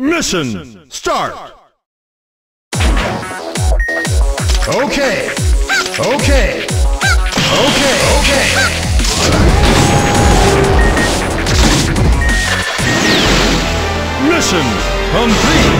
Mission start! Okay! Okay! Okay! Okay! Mission complete!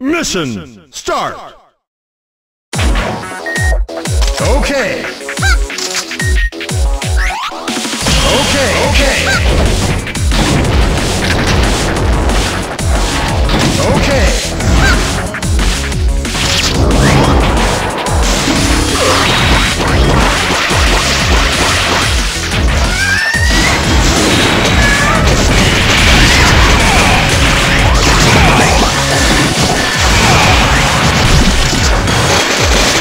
Mission start! Okay! Okay! Okay! Okay! Mission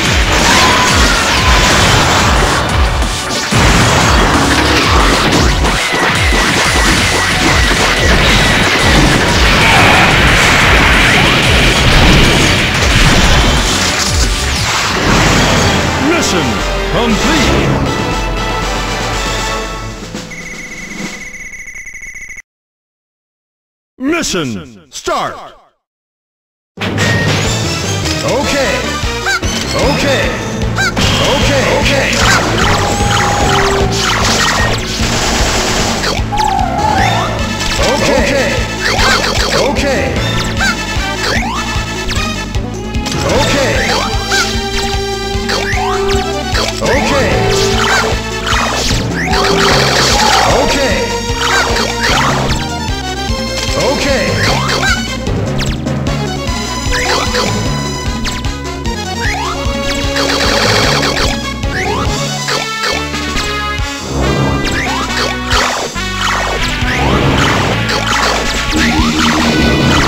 start! Okay! Okay! Okay! Okay! Okay! Okay! Okay! Okay! Mission start! Okay!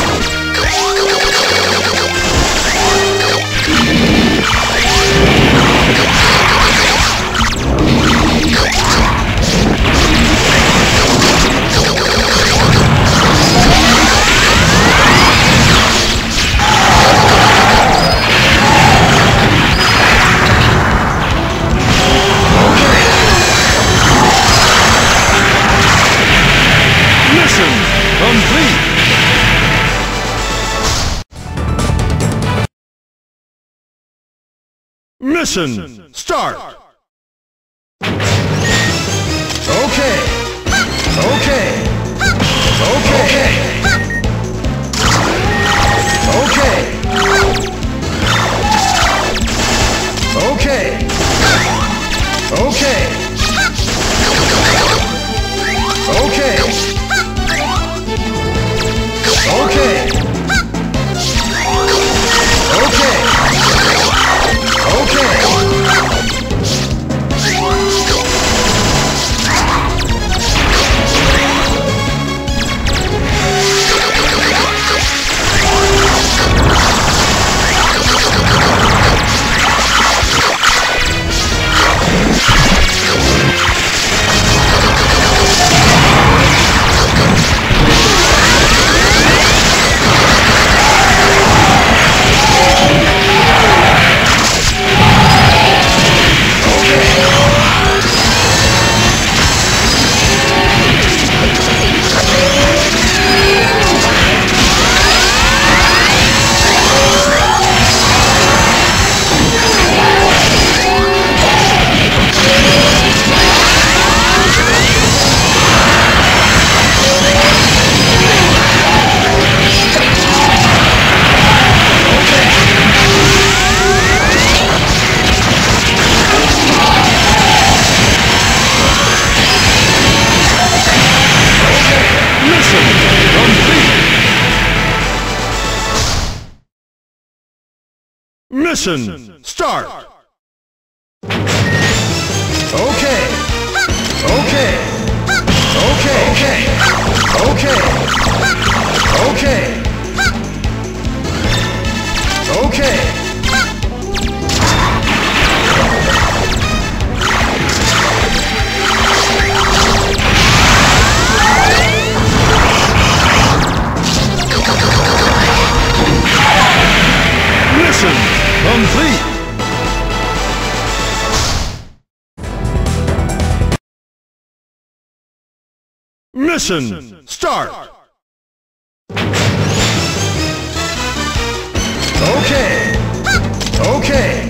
Okay! Okay! Okay! Okay! Okay! Okay! Okay! Mission start! Okay! Okay! Okay! Okay! Okay! Okay! Okay! Okay! complete! Mission start! Okay! Okay!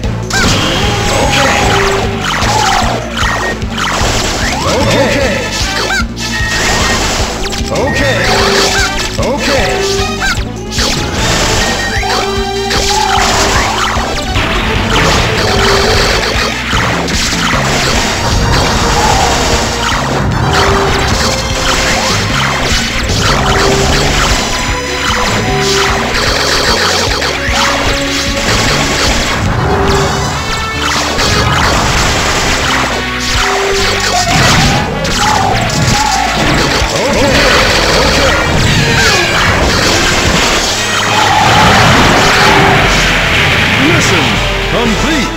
Complete!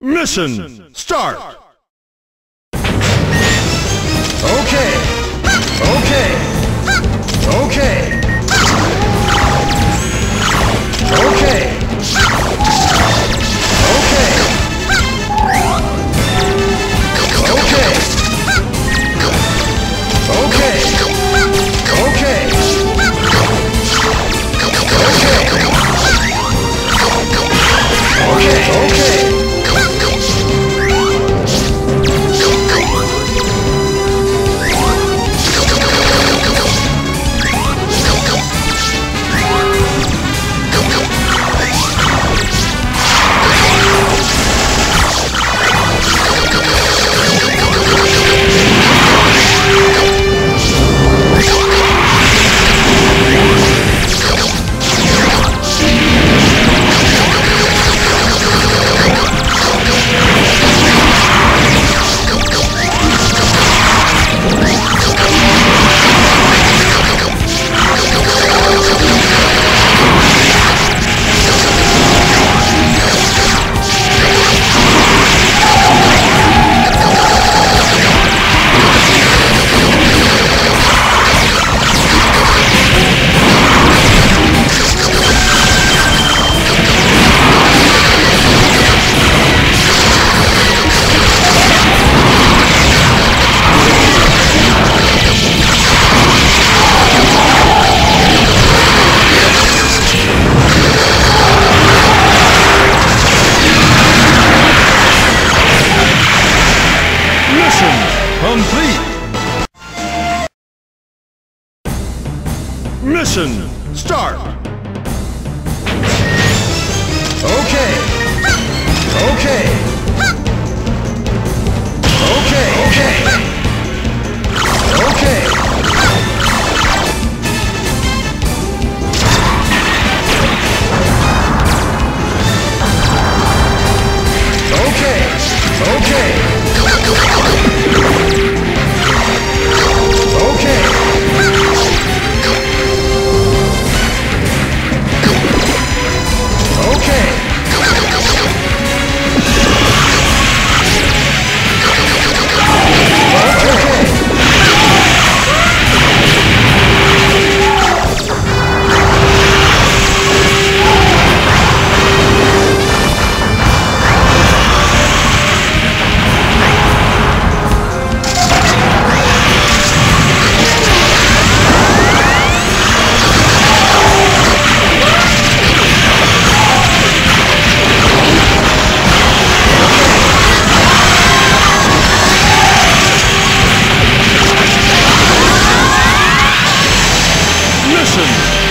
Mission start! Okay! Okay! Okay! Okay! Complete! Mission start! Okay! Okay! Okay! Okay! Okay! Okay! Okay!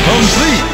Complete!